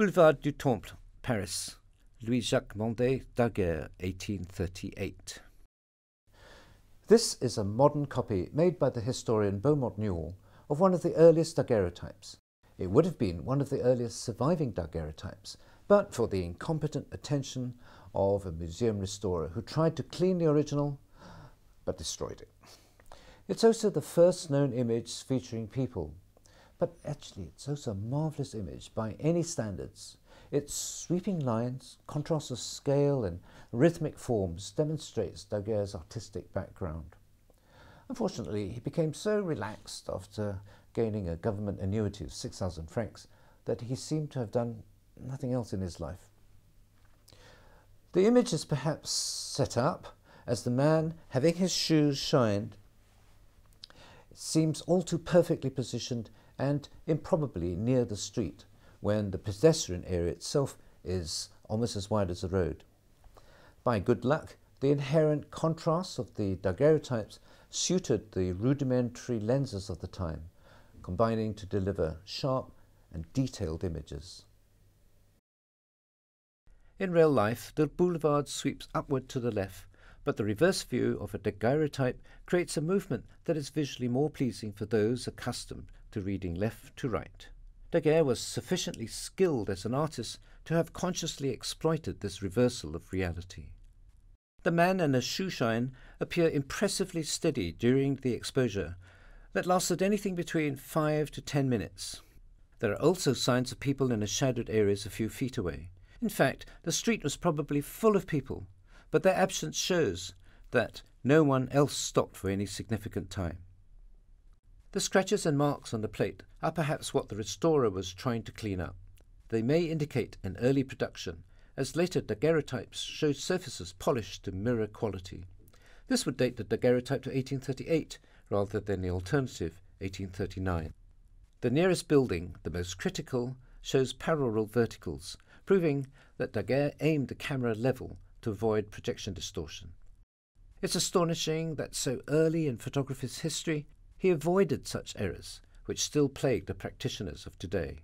Boulevard du Temple, Paris. Louis-Jacques Mandé Daguerre, 1838. This is a modern copy made by the historian Beaumont-Newall of one of the earliest daguerreotypes. It would have been one of the earliest surviving daguerreotypes, but for the incompetent attention of a museum restorer who tried to clean the original but destroyed it. It's also the first known image featuring people, but actually it's also a marvellous image by any standards. Its sweeping lines, contrast of scale and rhythmic forms demonstrates Daguerre's artistic background. Unfortunately, he became so relaxed after gaining a government annuity of 6,000 francs that he seemed to have done nothing else in his life. The image is perhaps set up as the man having his shoes shined. It seems all too perfectly positioned and improbably near the street, when the pedestrian area itself is almost as wide as the road. By good luck, the inherent contrasts of the daguerreotypes suited the rudimentary lenses of the time, combining to deliver sharp and detailed images. In real life, the boulevard sweeps upward to the left, but the reverse view of a daguerreotype creates a movement that is visually more pleasing for those accustomed to reading left to right. Daguerre was sufficiently skilled as an artist to have consciously exploited this reversal of reality. The man and his shoeshine appear impressively steady during the exposure that lasted anything between 5 to 10 minutes. There are also signs of people in the shadowed areas a few feet away. In fact, the street was probably full of people, but their absence shows that no one else stopped for any significant time. The scratches and marks on the plate are perhaps what the restorer was trying to clean up. They may indicate an early production, as later daguerreotypes showed surfaces polished to mirror quality. This would date the daguerreotype to 1838 rather than the alternative, 1839. The nearest building, the most critical, shows parallel verticals, proving that Daguerre aimed the camera level to avoid projection distortion. It's astonishing that so early in photography's history he avoided such errors, which still plague the practitioners of today.